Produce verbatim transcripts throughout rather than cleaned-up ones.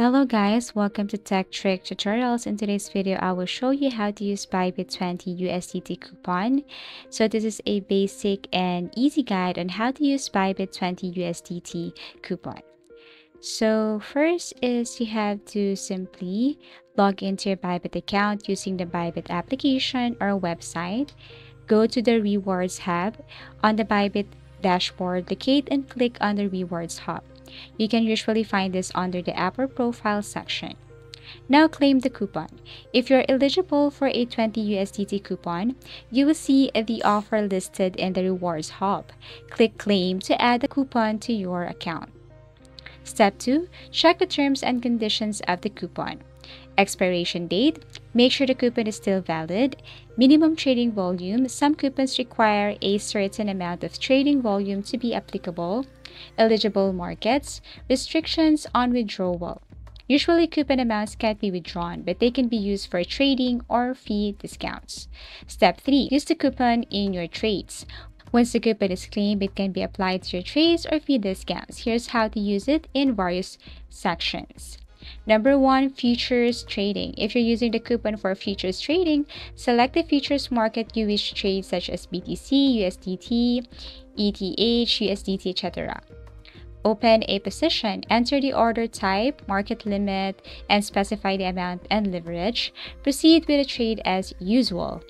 Hello guys, welcome to Tech Trick Tutorials. In today's video, I will show you how to use Bybit twenty U S D T coupon. So this is a basic and easy guide on how to use Bybit twenty U S D T coupon. So first is you have to simply log into your Bybit account using the Bybit application or website. Go to the Rewards hub on the Bybit dashboard, locate and click on the Rewards hub. You can usually find this under the app or profile section. Now claim the coupon. If you're eligible for a twenty U S D T coupon, you will see the offer listed in the Rewards hub. Click claim to add the coupon to your account. Step two. Check the terms and conditions of the coupon. Expiration date. Make sure the coupon is still valid. Minimum trading volume. Some coupons require a certain amount of trading volume to be applicable. Eligible markets. Restrictions on withdrawal. Usually coupon amounts can't be withdrawn, but they can be used for trading or fee discounts. Step three. Use the coupon in your trades. Once the coupon is claimed, it can be applied to your trades or fee discounts. Here's how to use it in various sections. Number one. Futures trading. If you're using the coupon for futures trading, select the futures market you wish to trade, such as B T C, U S D T, E T H, U S D T, et cetera. Open a position, enter the order type, market limit, and specify the amount and leverage. Proceed with the trade as usual.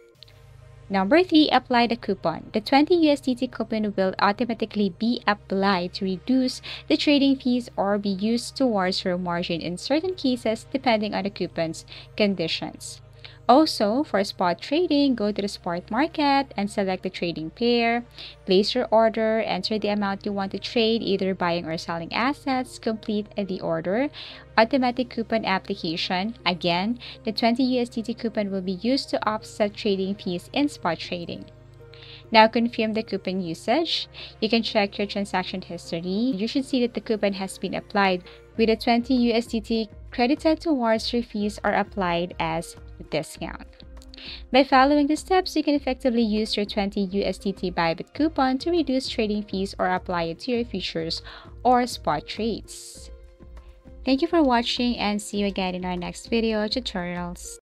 Number three. Apply the coupon. The twenty U S D T coupon will automatically be applied to reduce the trading fees or be used towards your margin in certain cases depending on the coupon's conditions. Also, for spot trading, go to the spot market and select the trading pair. Place your order, enter the amount you want to trade, either buying or selling assets, complete the order. Automatic coupon application. Again, the twenty U S D T coupon will be used to offset trading fees in spot trading. Now confirm the coupon usage. You can check your transaction history. You should see that the coupon has been applied with the twenty U S D T credited towards your fees or applied as discount. By following the steps, you can effectively use your twenty U S D T Bybit coupon to reduce trading fees or apply it to your futures or spot trades. Thank you for watching and see you again in our next video tutorials.